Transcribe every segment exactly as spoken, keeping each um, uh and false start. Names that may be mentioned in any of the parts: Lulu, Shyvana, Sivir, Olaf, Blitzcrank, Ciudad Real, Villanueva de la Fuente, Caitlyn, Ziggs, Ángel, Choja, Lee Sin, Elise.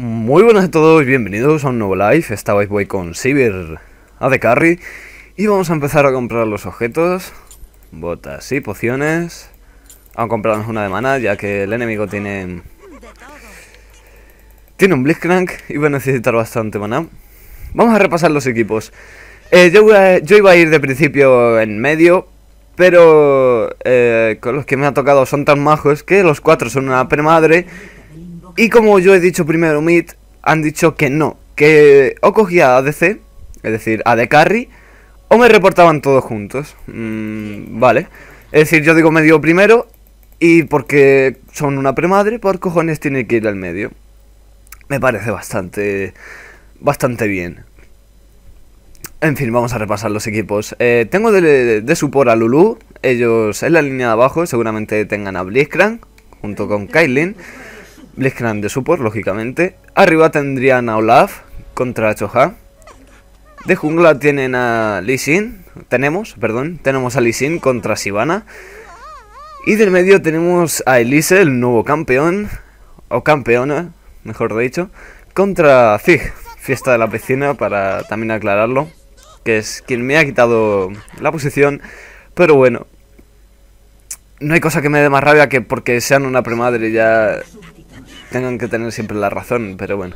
Muy buenas a todos, bienvenidos a un nuevo live. Esta vez voy con Sivir a de carry y vamos a empezar a comprar los objetos, botas y pociones. Vamos a comprarnos una de mana, ya que el enemigo tiene tiene un Blitzcrank y va a necesitar bastante mana. Vamos a repasar los equipos. eh, yo, yo iba a ir de principio en medio, pero eh, con los que me ha tocado son tan majos que los cuatro son una premadre. Y como yo he dicho primero mid, han dicho que no, que o cogía A D C, es decir, A D Carry, o me reportaban todos juntos. Mm, vale, es decir, yo digo medio primero, y porque son una premadre, por cojones tiene que ir al medio. Me parece bastante, bastante bien. En fin, vamos a repasar los equipos. Eh, tengo de, de support a Lulu, ellos en la línea de abajo seguramente tengan a Blitzcrank, junto con Caitlyn. Blitzcrank de support, lógicamente. Arriba tendrían a Olaf contra Choja. De jungla tienen a Lee Sin. Tenemos, perdón, tenemos a Lee Sin contra Shyvana. Y del medio tenemos a Elise, el nuevo campeón, o campeona, mejor dicho, contra Ziggs, fiesta de la piscina, para también aclararlo, que es quien me ha quitado la posición. Pero bueno, no hay cosa que me dé más rabia que porque sean una premadre ya tengan que tener siempre la razón, pero bueno.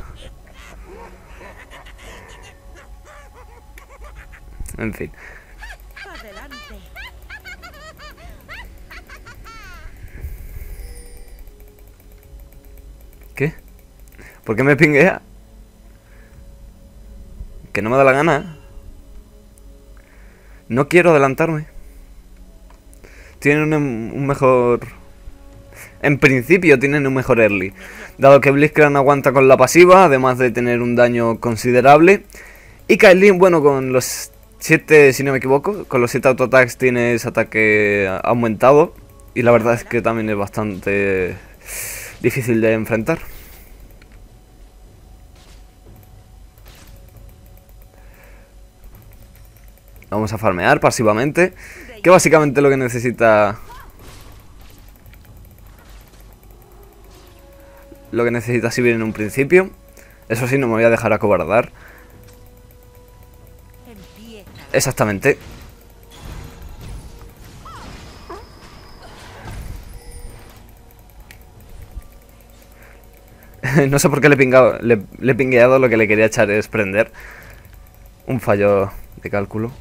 En fin. ¿Qué? ¿Por qué me pinguea? Que no me da la gana. No quiero adelantarme. Tienen un, un mejor... En principio tienen un mejor early, dado que Blitzcrank aguanta con la pasiva, además de tener un daño considerable. Y Caitlyn, bueno, con los siete, si no me equivoco, con los siete autoattacks tienes ataque aumentado. Y la verdad es que también es bastante difícil de enfrentar. Vamos a farmear pasivamente, que básicamente lo que necesita... Lo que necesita Sivir en un principio. Eso sí, no me voy a dejar acobardar. Exactamente. No sé por qué le he, pingado, le, le he pingueado. Lo que le quería echar es prender. Un fallo de cálculo.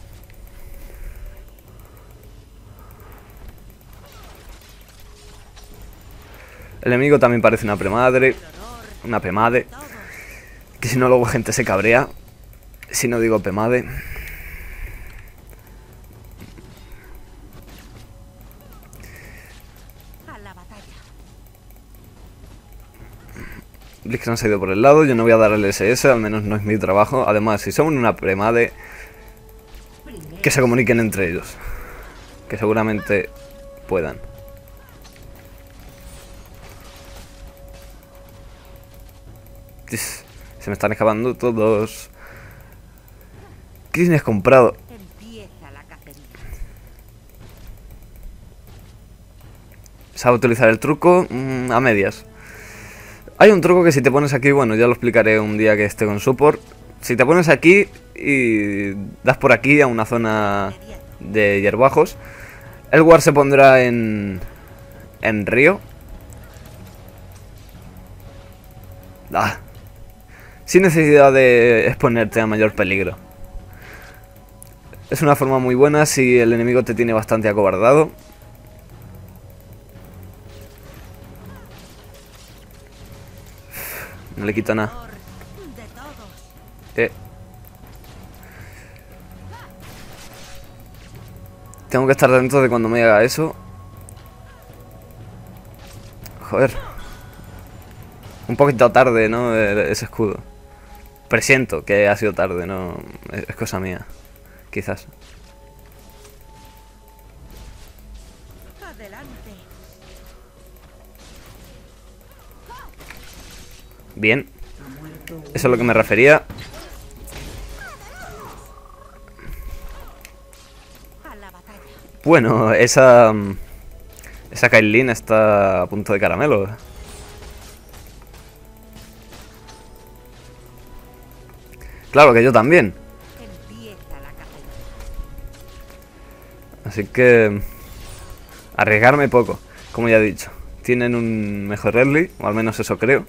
El enemigo también parece una premadre. Una pemade. Que si no, luego gente se cabrea. Si no digo pemade. Blitzcrank se ha ido por el lado. Yo no voy a dar el S S. Al menos no es mi trabajo. Además, si son una premade, que se comuniquen entre ellos, que seguramente puedan. Se me están escapando todos. ¿Qué tienes comprado? ¿Sabe utilizar el truco? Mm, a medias. Hay un truco que si te pones aquí, bueno, ya lo explicaré un día que esté con support. Si te pones aquí y das por aquí a una zona de hierbajos, el ward se pondrá en, en río. Ah, sin necesidad de exponerte a mayor peligro. Es una forma muy buena si el enemigo te tiene bastante acobardado. No le quito nada. Eh. Tengo que estar dentro de cuando me haga eso. Joder. Un poquito tarde, ¿no? Ese escudo. Presiento que ha sido tarde, no... Es cosa mía. Quizás. Bien. Eso es a lo que me refería. Bueno, esa... Esa Caitlyn está a punto de caramelo. Claro que yo también. Así que... arriesgarme poco, como ya he dicho. Tienen un mejor early, o al menos eso creo.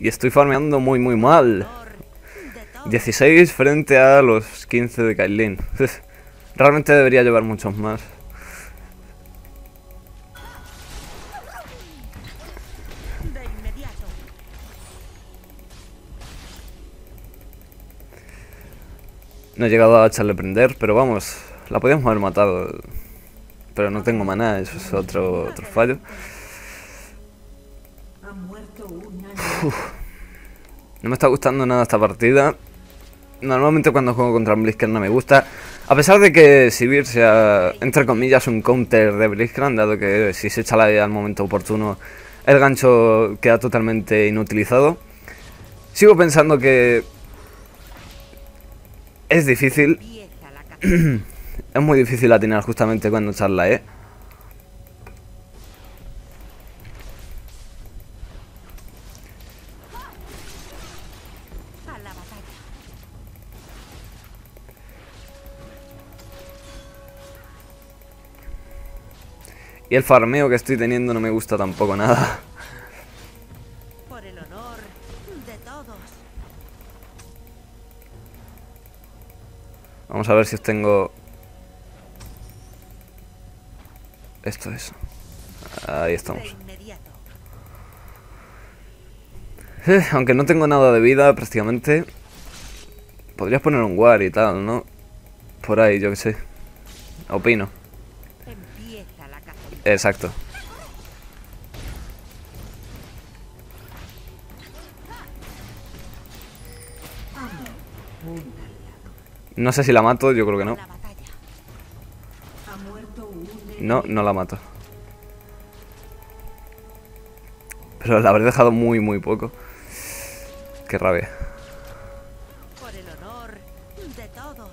Y estoy farmeando muy muy mal. dieciséis frente a los quince de Caitlyn. Realmente debería llevar muchos más. No he llegado a echarle prender, pero vamos, la podíamos haber matado. Pero no tengo maná, eso es otro, otro fallo. Uf. No me está gustando nada esta partida. Normalmente cuando juego contra Blitzcrank no me gusta. A pesar de que Sivir sea, entre comillas, un counter de Blitzcrank, dado que si se echa la idea al momento oportuno, el gancho queda totalmente inutilizado. Sigo pensando que... es difícil. Es muy difícil atinar justamente cuando echar la E. Y el farmeo que estoy teniendo no me gusta tampoco nada. Por el honor de todos. Vamos a ver si os tengo... esto es. Ahí estamos. Eh, aunque no tengo nada de vida prácticamente. Podrías poner un guard y tal, ¿no? Por ahí, yo que sé. Opino. Exacto. No sé si la mato, yo creo que no. No, no la mato. Pero la habré dejado muy, muy poco. Qué rabia. Por el honor de todos.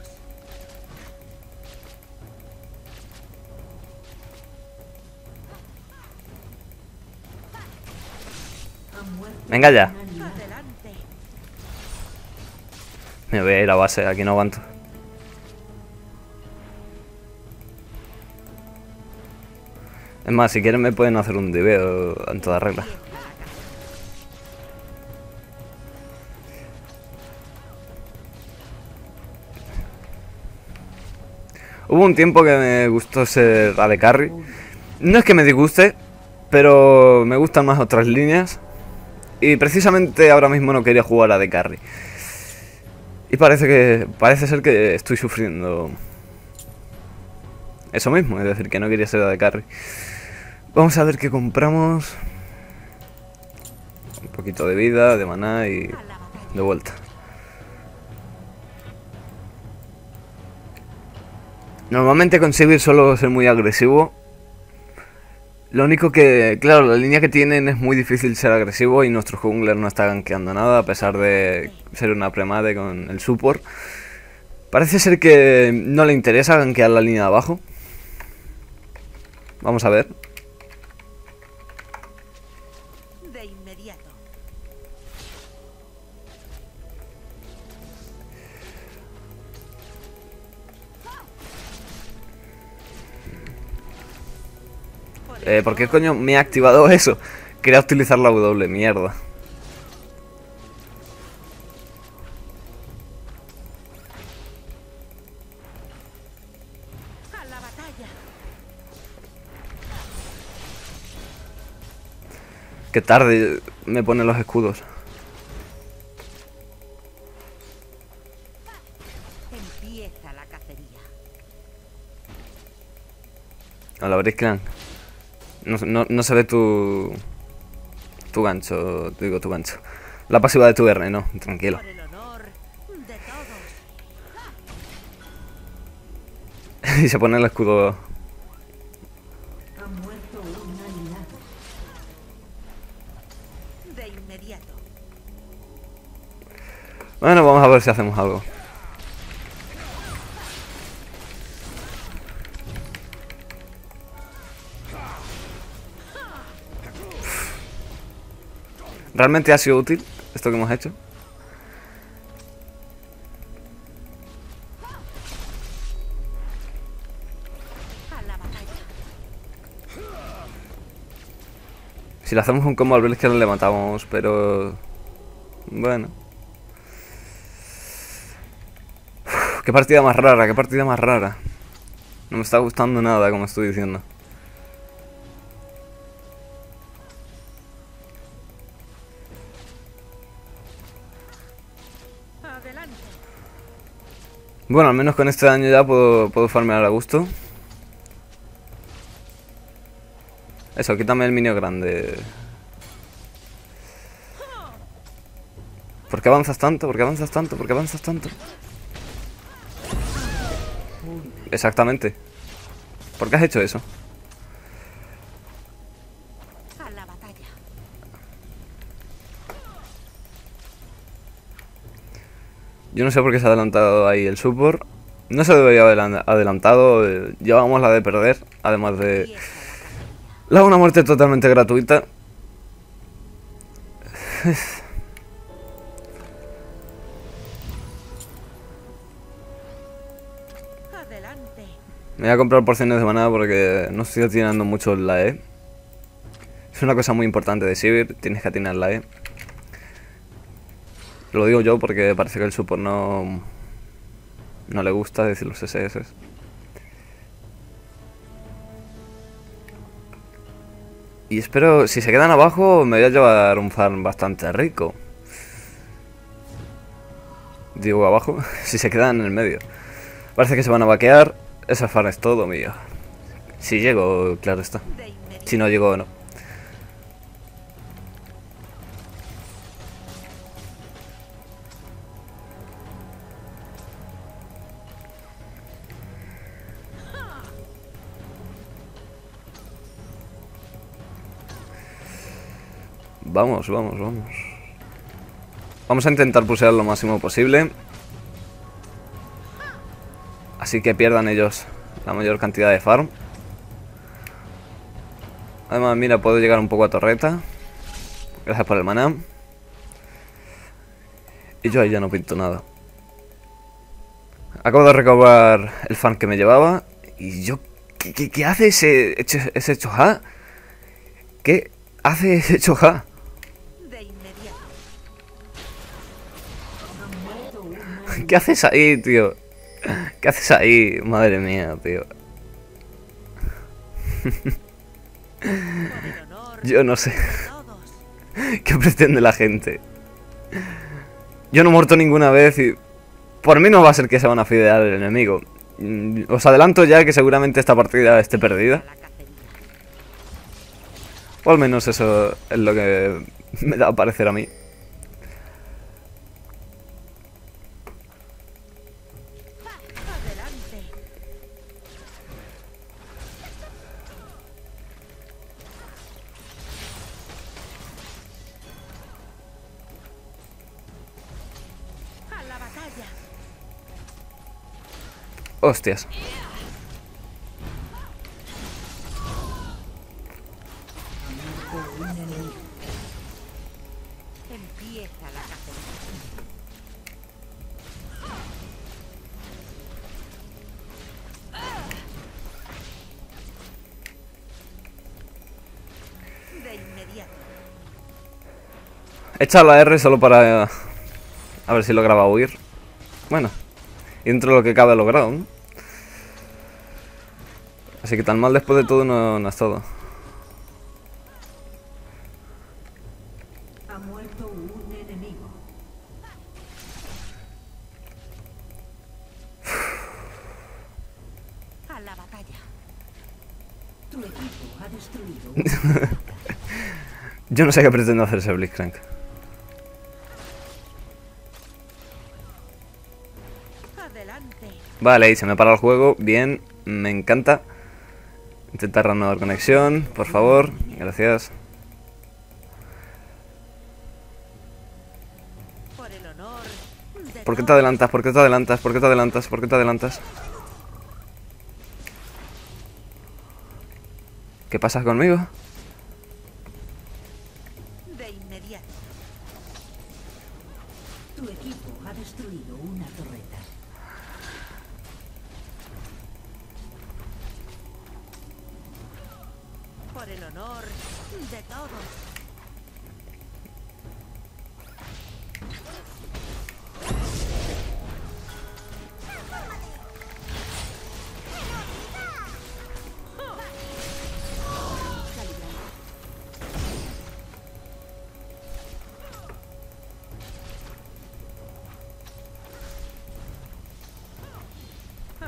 Venga ya. Me voy a ir a base, aquí no aguanto. Es más, si quieren me pueden hacer un D B en toda regla. Hubo un tiempo que me gustó ser A D Carry. No es que me disguste, pero me gustan más otras líneas. Y precisamente ahora mismo no quería jugar a de carry. Y parece que parece ser que estoy sufriendo eso mismo, es decir, que no quería ser a de carry. Vamos a ver qué compramos. Un poquito de vida, de maná y de vuelta. Normalmente con Sivir suelo ser muy agresivo. Lo único que, claro, la línea que tienen es muy difícil ser agresivo y nuestro jungler no está gankeando nada a pesar de ser una premade con el support. Parece ser que no le interesa gankear la línea de abajo. Vamos a ver. De inmediato. Eh, ¿por qué coño me ha activado eso? Quería utilizar la W, mierda. A la batalla. Qué tarde me ponen los escudos. Empieza la cacería. A la Blitzcrank. No, no, no se ve tu... tu gancho, te digo tu gancho. La pasiva de tu R, no, tranquilo. Y se pone el escudo... Bueno, vamos a ver si hacemos algo. ¿Realmente ha sido útil esto que hemos hecho? Si le hacemos un combo al Blitzcrank que le matamos, pero... bueno. Uf, qué partida más rara, qué partida más rara. No me está gustando nada, como estoy diciendo. Bueno, al menos con este daño ya puedo, puedo farmear a gusto. Eso, quítame el minio grande. ¿Por qué avanzas tanto? ¿Por qué avanzas tanto? ¿Por qué avanzas tanto? Exactamente. ¿Por qué has hecho eso? A la batalla. Yo no sé por qué se ha adelantado ahí el support. No se debería haber adelantado. Llevábamos la de perder, además de... la una muerte totalmente gratuita. Adelante. Me voy a comprar porciones de maná porque no estoy atinando mucho la E. Es una cosa muy importante de Sivir, tienes que atinar la E. Lo digo yo porque parece que el support no, no le gusta decir los S S. Y espero, si se quedan abajo, me voy a llevar un farm bastante rico. Digo abajo, si se quedan en el medio. Parece que se van a vaquear. Esa farm es todo mío. Si llego, claro está. Si no llego, no. Vamos, vamos, vamos. Vamos a intentar pusear lo máximo posible. Así que pierdan ellos la mayor cantidad de farm. Además, mira, puedo llegar un poco a torreta. Gracias por el maná. Y yo ahí ya no pinto nada. Acabo de recobrar el farm que me llevaba. Y yo... ¿Qué, qué, qué hace ese, ese Choja? ¿Qué hace ese Choja? ¿Qué haces ahí, tío? ¿Qué haces ahí? Madre mía, tío. Yo no sé. ¿Qué pretende la gente? Yo no he muerto ninguna vez y... por mí no va a ser que se van a fidear al enemigo. Os adelanto ya que seguramente esta partida esté perdida. O al menos eso es lo que me da a parecer a mí. Hostias. Echa la R solo para... a ver si lograba huir. Bueno, dentro de lo que cabe ha logrado, ¿no? Así que tan mal después de todo no, no es todo. Ha muerto un enemigo. A la batalla. Tu equipo ha destruido. Yo no sé qué pretende hacer ese Blitzcrank. Adelante. Vale, y se me para el juego. Bien, me encanta. Intentar renovar conexión, por favor. Gracias. ¿Por qué te adelantas? ¿Por qué te adelantas? ¿Por qué te adelantas? ¿Por qué te adelantas? ¿Qué pasa conmigo? construido una torreta. Por el honor de todos.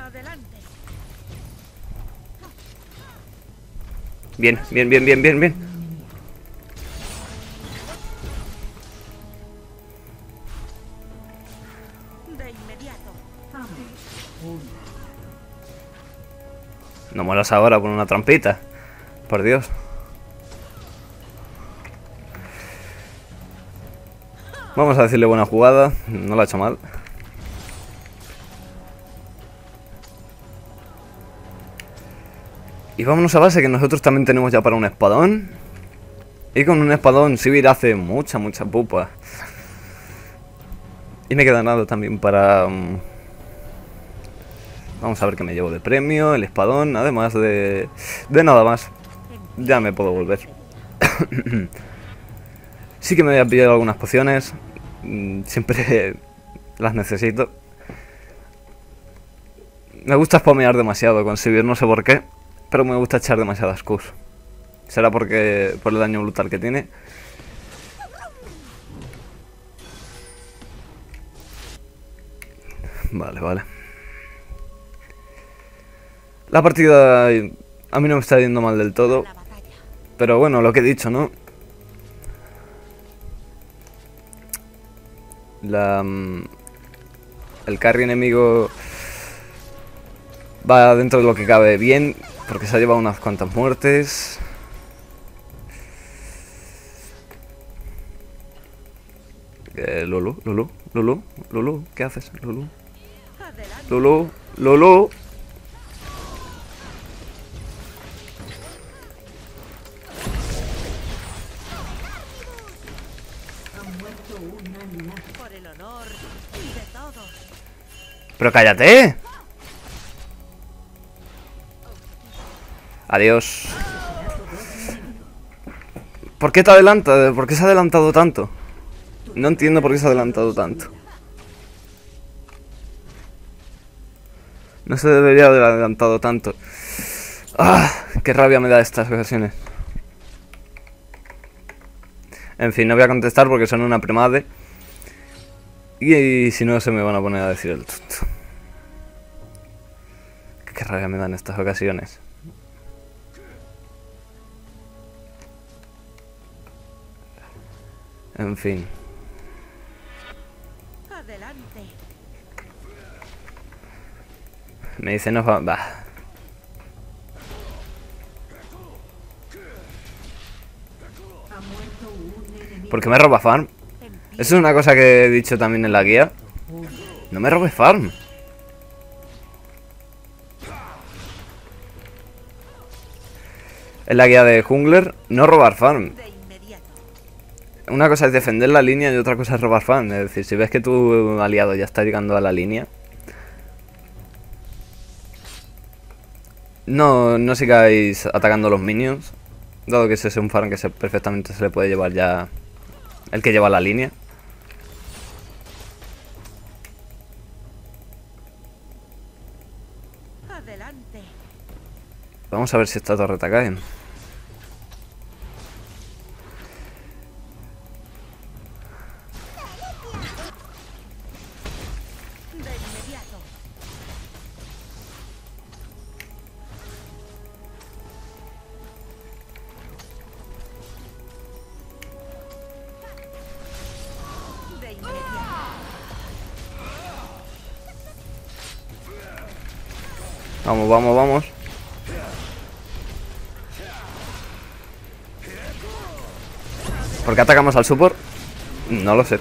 Adelante. Bien, bien, bien, bien, bien, bien. De inmediato. No mueras ahora con una trampita. Por Dios. Vamos a decirle buena jugada. No la ha hecho mal. Y vámonos a base, que nosotros también tenemos ya para un espadón. Y con un espadón Sivir hace mucha, mucha pupa. Y me queda nada también para... Vamos a ver qué me llevo de premio, el espadón, además de... De nada más. Ya me puedo volver. Sí que me voy a pillar algunas pociones. Siempre las necesito. Me gusta spamear demasiado con Sivir, no sé por qué. Pero me gusta echar demasiadas Qs. Será porque por el daño brutal que tiene. Vale, vale. La partida a mí no me está yendo mal del todo. Pero bueno, lo que he dicho, ¿no? La, el carry enemigo va dentro de lo que cabe bien. Porque se ha llevado unas cuantas muertes. Eh, Lulu, Lulu, Lulu, Lulu, ¿qué haces? Lulu, Lulu, Lulu. Pero cállate. Adiós. ¿Por qué te adelantas? ¿Por qué se ha adelantado tanto? No entiendo por qué se ha adelantado tanto. No se debería haber adelantado tanto. ¡Ah! ¡Qué rabia me da estas ocasiones! En fin, no voy a contestar porque son una primade. Y, y si no, se me van a poner a decir el tonto. ¡Qué rabia me dan estas ocasiones! En fin. Adelante. Me dice no va. va. ¿Por qué me roba farm? Eso es una cosa que he dicho también en la guía. No me robes farm. En la guía de jungler, no robar farm. Una cosa es defender la línea y otra cosa es robar farm. Es decir, si ves que tu aliado ya está llegando a la línea, No, no sigáis atacando a los minions, dado que ese es un farm que se, perfectamente se le puede llevar ya el que lleva la línea. Adelante. Vamos a ver si esta torreta cae. Vamos, vamos, vamos. ¿Por qué atacamos al support? No lo sé.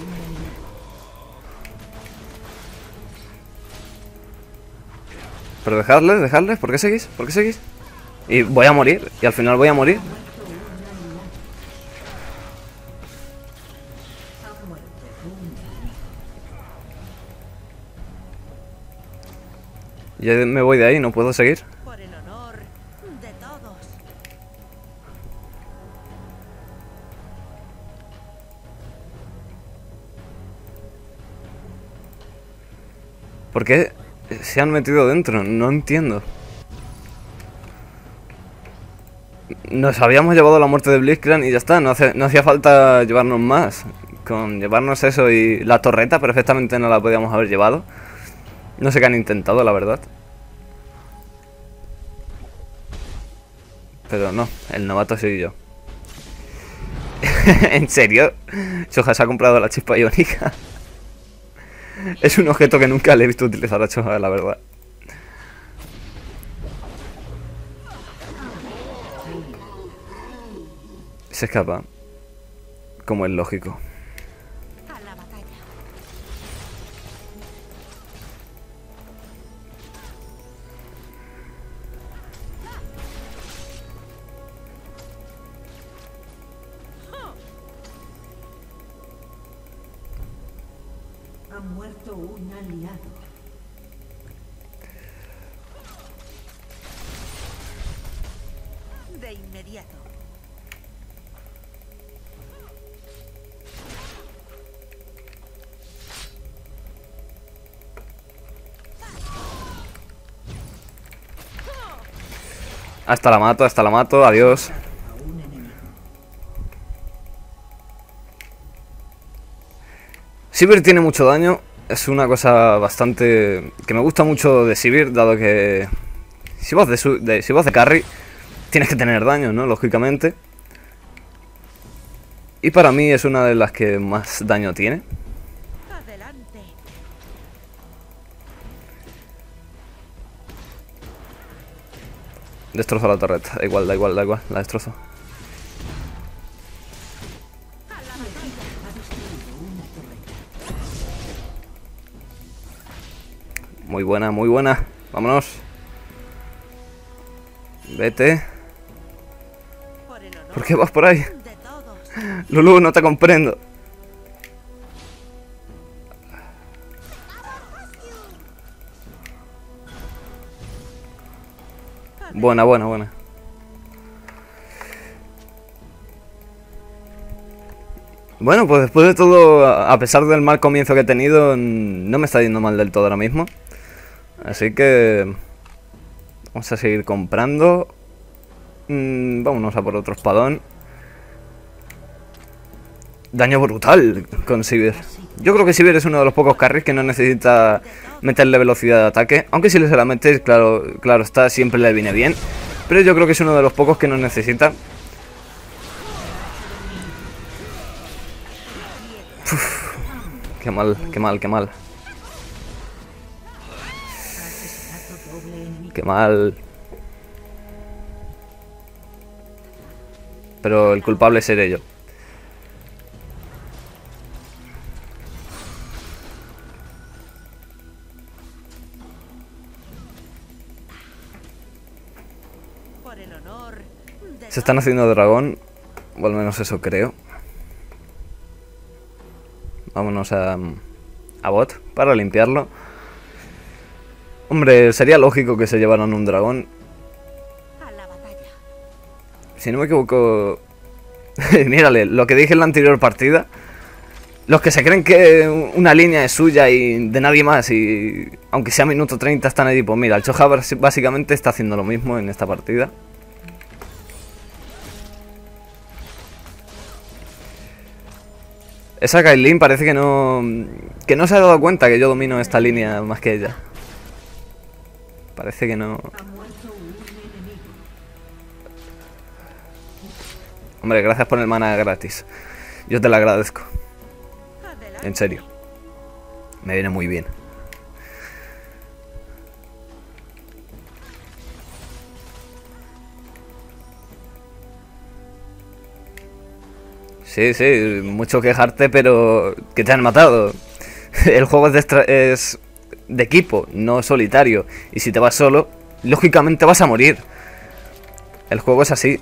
Pero dejadles, dejadles. ¿Por qué seguís? ¿Por qué seguís? Y voy a morir. Y al final voy a morir. Ya me voy de ahí, no puedo seguir. Por el honor de todos. ¿Por qué se han metido dentro? No entiendo. Nos habíamos llevado la muerte de Blitzcrank y ya está, no, hace, no hacía falta llevarnos más. Con llevarnos eso y la torreta perfectamente no la podíamos haber llevado. No sé qué han intentado, la verdad. Pero no, el novato soy yo. ¿En serio? Choja se ha comprado la chispa iónica. Es un objeto que nunca le he visto utilizar a Choja, la verdad. Se escapa. Como es lógico. Hasta la mato, hasta la mato, adiós. Sivir tiene mucho daño. Es una cosa bastante... que me gusta mucho de Sivir, dado que... Si vas de, su... de... Si vas de carry, tienes que tener daño, ¿no? Lógicamente. Y para mí es una de las que más daño tiene. Destrozo la torreta, da igual, da igual, da igual, la destrozo. Muy buena, muy buena, vámonos. Vete. ¿Por qué vas por ahí? Lulu, no te comprendo. Buena, buena, buena. Bueno, pues después de todo, a pesar del mal comienzo que he tenido, no me está yendo mal del todo ahora mismo. Así que... vamos a seguir comprando. Mm, vámonos a por otro espadón. Daño brutal con Sivir. Yo creo que Sivir es uno de los pocos carries que no necesita... meterle velocidad de ataque, aunque si le se la metes, claro, claro está, siempre le viene bien, pero yo creo que es uno de los pocos que no necesita. Uf, qué mal, qué mal, qué mal. Qué mal. Pero el culpable seré yo. Se están haciendo dragón, o al menos eso creo. Vámonos a, a bot para limpiarlo. Hombre, sería lógico que se llevaran un dragón. Si no me equivoco... mírale, lo que dije en la anterior partida. Los que se creen que una línea es suya y de nadie más, y aunque sea minuto treinta están allí, pues mira, el Choja básicamente está haciendo lo mismo en esta partida. Esa Caitlyn parece que no que no se ha dado cuenta que yo domino esta línea más que ella. Parece que no. Hombre, gracias por el mana gratis. Yo te lo agradezco. En serio. Me viene muy bien. Sí, sí, mucho quejarte, pero que te han matado. El juego es de, extra es de equipo, no solitario. Y si te vas solo, lógicamente vas a morir. El juego es así.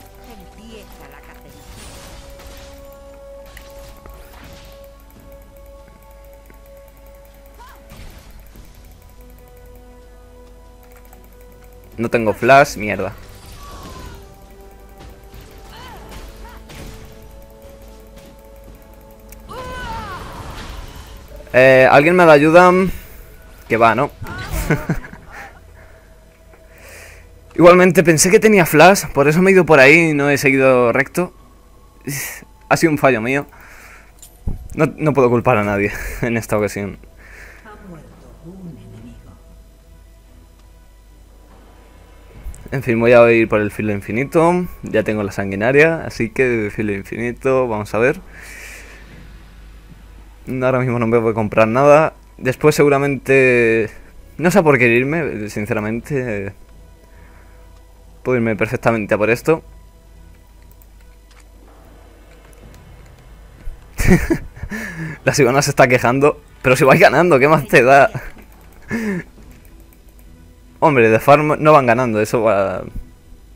No tengo flash, mierda. Eh, ¿Alguien me da ayuda? Que va, ¿no? Igualmente pensé que tenía flash, por eso me he ido por ahí y no he seguido recto. Ha sido un fallo mío. No, no puedo culpar a nadie en esta ocasión. En fin, voy a ir por el filo infinito. Ya tengo la sanguinaria, así que filo infinito, vamos a ver. Ahora mismo no me voy a comprar nada. Después seguramente... No sé por qué irme, sinceramente. Puedo irme perfectamente a por esto. La Shyvana se está quejando. Pero si vais ganando, ¿qué más te da? Hombre, de farm no van ganando. Eso va...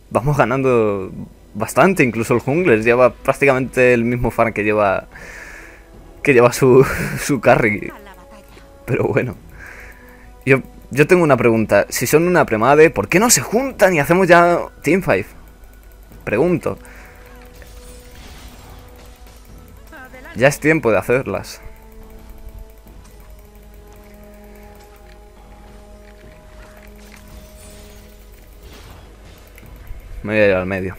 Vamos ganando bastante. Incluso el jungler lleva prácticamente el mismo farm que lleva... Que lleva su, su carry. Pero bueno. Yo, yo tengo una pregunta. Si son una premade, ¿por qué no se juntan y hacemos ya teamfight? Pregunto. Ya es tiempo de hacerlas. Me voy a ir al medio.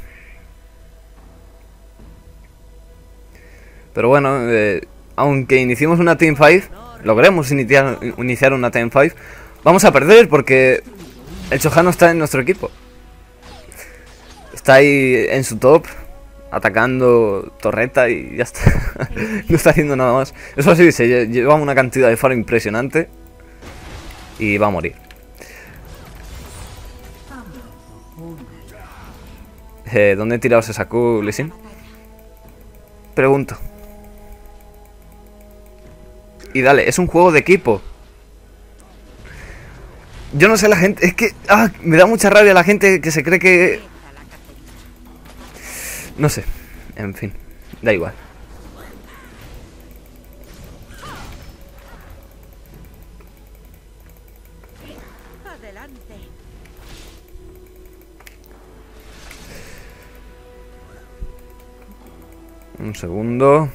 Pero bueno, eh, aunque iniciemos una teamfight, logremos iniciar, iniciar una teamfight, vamos a perder porque el Choja no está en nuestro equipo. Está ahí en su top, atacando torreta y ya está. No está haciendo nada más. Eso sí, se lleva una cantidad de faro impresionante y va a morir. Eh, ¿Dónde he tirado ese saco, Lee Sin? Pregunto. Y dale, es un juego de equipo. Yo no sé la gente... Es que... Ah, me da mucha rabia la gente que se cree que... No sé. En fin. Da igual. Un segundo.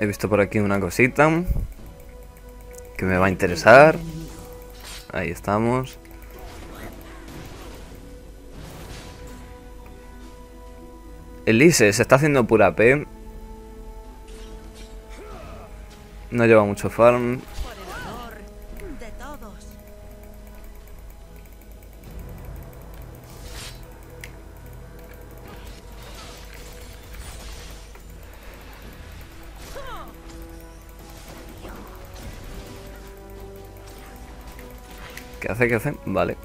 He visto por aquí una cosita que me va a interesar. Ahí estamos. Elise se está haciendo pura P. No lleva mucho farm. ¿Qué hace? ¿Qué hace? Vale.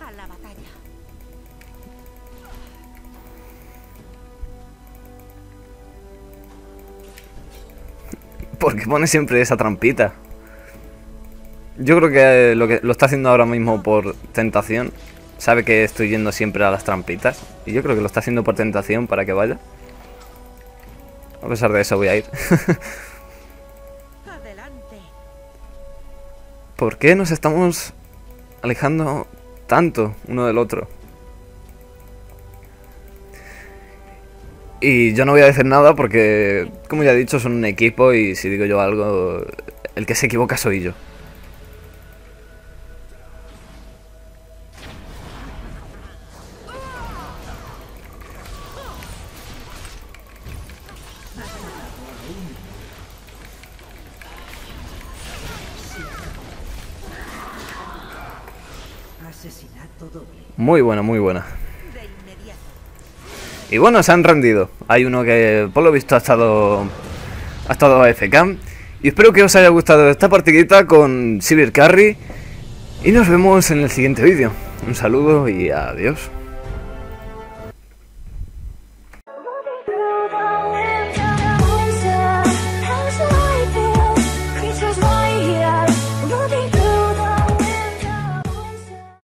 A la batalla. ¿Por qué pone siempre esa trampita? Yo creo que lo, que lo está haciendo ahora mismo por tentación. Sabe que estoy yendo siempre a las trampitas. Y yo creo que lo está haciendo por tentación para que vaya. A pesar de eso voy a ir. ¿Por qué nos estamos alejando tanto uno del otro? Y yo no voy a decir nada porque, como ya he dicho, son un equipo y si digo yo algo, el que se equivoca soy yo. Muy buena, muy buena. Y bueno, se han rendido. Hay uno que por lo visto ha estado ha estado A F K. Y espero que os haya gustado esta partidita con Sivir Carry. Y nos vemos en el siguiente vídeo. Un saludo y adiós.